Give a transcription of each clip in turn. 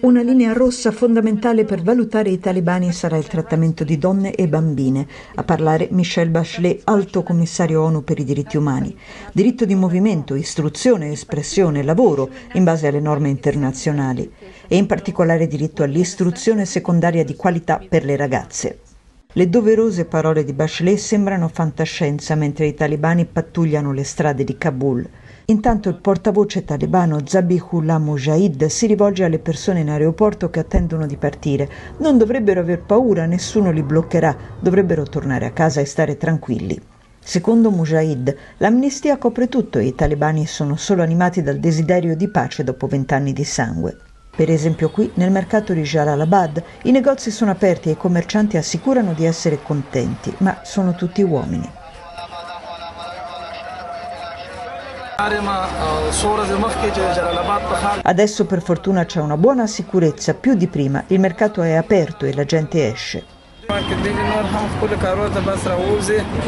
Una linea rossa fondamentale per valutare i talebani sarà il trattamento di donne e bambine. A parlare Michelle Bachelet, alto commissario ONU per i diritti umani. Diritto di movimento, istruzione, espressione, lavoro in base alle norme internazionali e in particolare diritto all'istruzione secondaria di qualità per le ragazze. Le doverose parole di Bachelet sembrano fantascienza mentre i talebani pattugliano le strade di Kabul. Intanto il portavoce talebano Zabihullah Mujahid si rivolge alle persone in aeroporto che attendono di partire. Non dovrebbero aver paura, nessuno li bloccherà, dovrebbero tornare a casa e stare tranquilli. Secondo Mujahid, l'amnistia copre tutto e i talebani sono solo animati dal desiderio di pace dopo 20 anni di sangue. Per esempio qui, nel mercato di Jalalabad, i negozi sono aperti e i commercianti assicurano di essere contenti, ma sono tutti uomini. Adesso per fortuna c'è una buona sicurezza, più di prima, il mercato è aperto e la gente esce.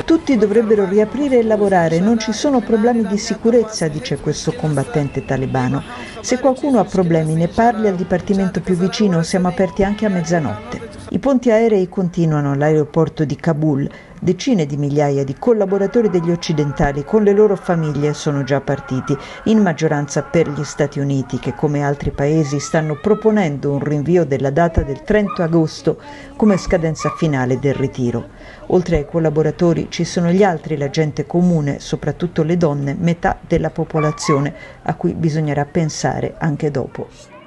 Tutti dovrebbero riaprire e lavorare, non ci sono problemi di sicurezza, dice questo combattente talebano. Se qualcuno ha problemi ne parli al dipartimento più vicino, siamo aperti anche a mezzanotte. I ponti aerei continuano all'aeroporto di Kabul. Decine di migliaia di collaboratori degli occidentali con le loro famiglie sono già partiti, in maggioranza per gli Stati Uniti, che come altri paesi stanno proponendo un rinvio della data del 30 agosto come scadenza finale del ritiro. Oltre ai collaboratori ci sono gli altri, la gente comune, soprattutto le donne, metà della popolazione, a cui bisognerà pensare anche dopo.